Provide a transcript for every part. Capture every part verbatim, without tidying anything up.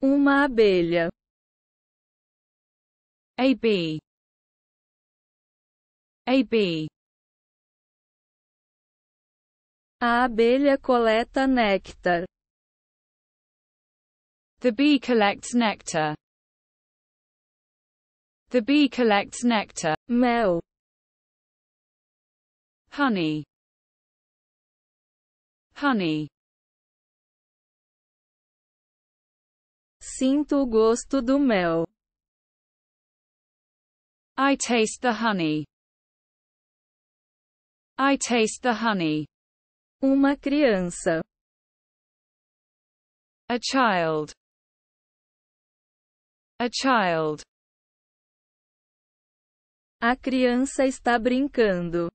Uma abelha. A bee. A bee. A abelha coleta néctar. The bee collects nectar. The bee collects nectar. Mel. Honey. Honey. Sinto o gosto do mel. I taste the honey. I taste the honey. Uma criança. A child. A child. A criança está brincando.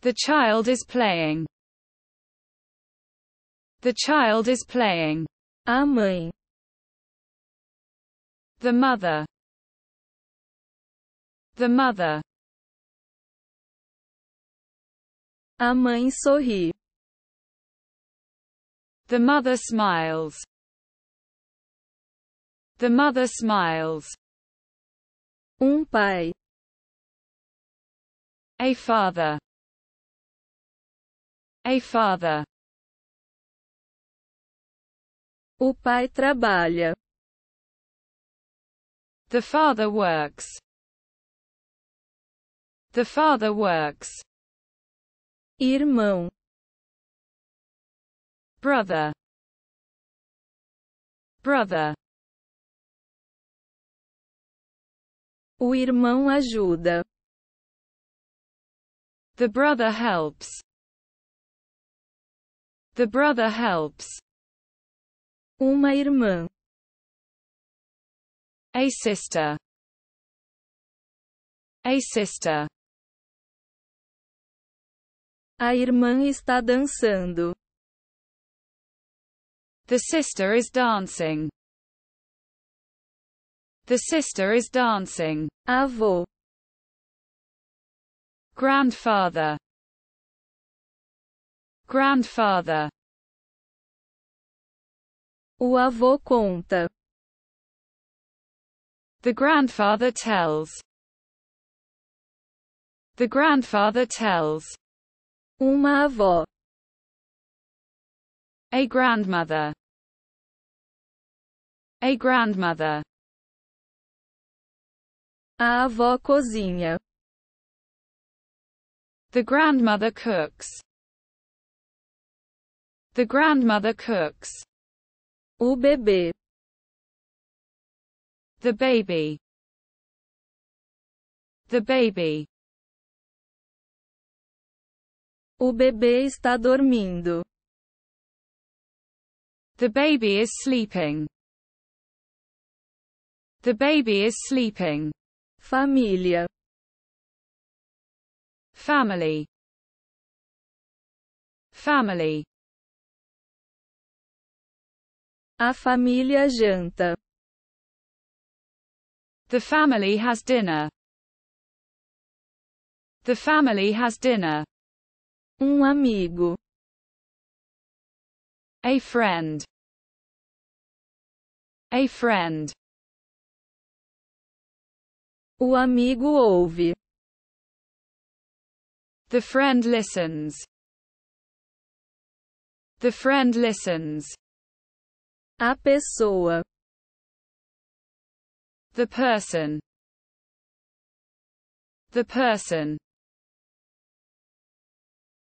The child is playing. The child is playing. A mãe. The mother. The mother. A mãe sorri. The mother smiles. The mother smiles. Um pai. A father. A father. O pai trabalha. The father works. The father works. Irmão. Brother. Brother. O irmão ajuda. The brother helps. The brother helps. Uma irmã. A sister. A sister. A irmã está dançando. The sister is dancing. The sister is dancing. Avô. Grandfather. Grandfather. O avô conta. The grandfather tells. The grandfather tells. Uma avó. A grandmother. A grandmother. A avó cozinha. The grandmother cooks. The grandmother cooks. O bebê. The baby. The baby. O bebê está dormindo. The baby is sleeping. The baby is sleeping. Família. Family. Family. A família janta. The family has dinner. The family has dinner. Um amigo. A friend. A friend. O amigo ouve. The friend listens. The friend listens. A pessoa. The person. The person.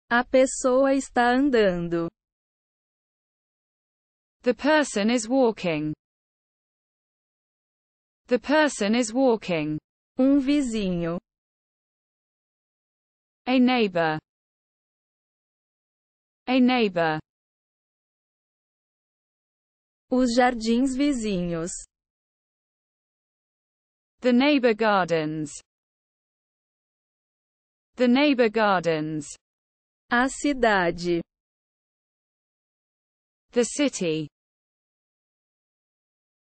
A pessoa está andando. The person is walking. The person is walking. Um vizinho. A neighbor. A neighbor. Os jardins vizinhos. The neighbor gardens. The neighbor gardens. A cidade. The city.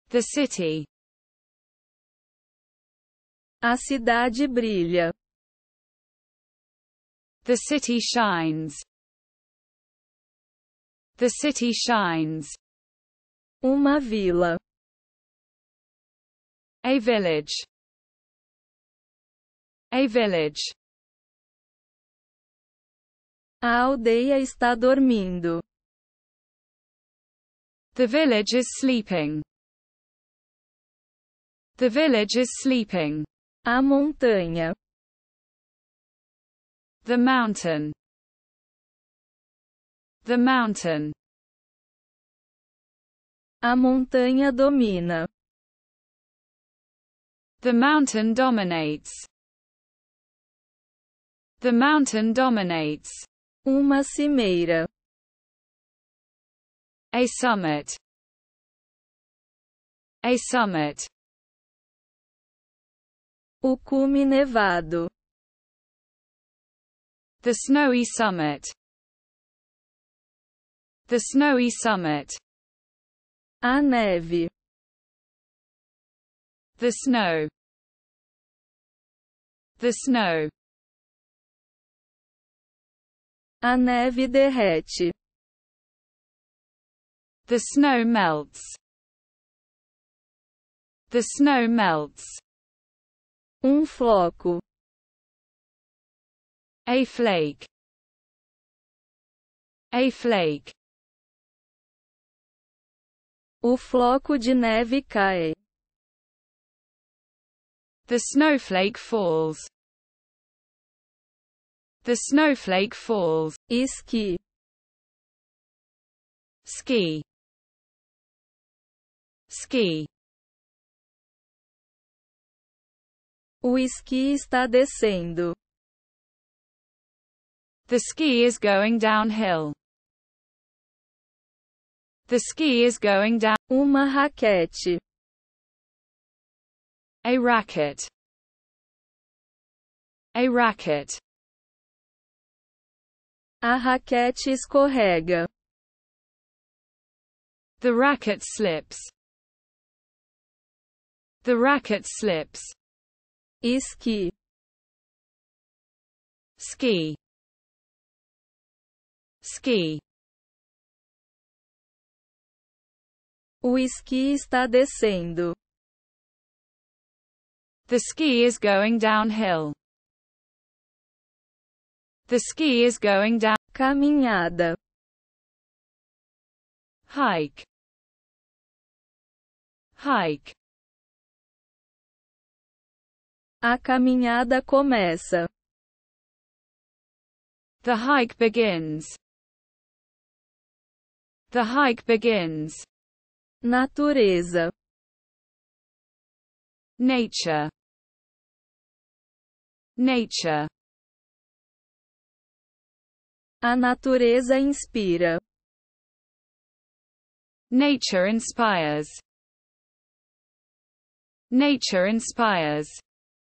The city. A cidade brilha. The city shines. The city shines. Uma vila. A village. A village. A aldeia está dormindo. The village is sleeping. The village is sleeping. A montanha. The mountain. The mountain. A montanha domina. The mountain dominates. The mountain dominates. Uma cimeira. A summit. A summit. O cume nevado. The snowy summit. The snowy summit. A neve. The snow. The snow. A neve derrete. The snow melts. The snow melts. Um floco. A flake. A flake. O floco de neve cai. The snowflake falls. The snowflake falls. Esqui. Ski. Ski. O esqui está descendo. The ski is going downhill. The ski is going down. Uma raquete. A racket. A racket. A raquete escorrega. The racket slips. The racket slips. Esqui. Ski. Ski. O esqui está descendo. The ski is going downhill. The ski is going down. Caminhada. Hike. Hike. A caminhada começa. The hike begins. The hike begins. Natureza. Nature. Nature. A natureza inspira. Nature inspires. Nature inspires.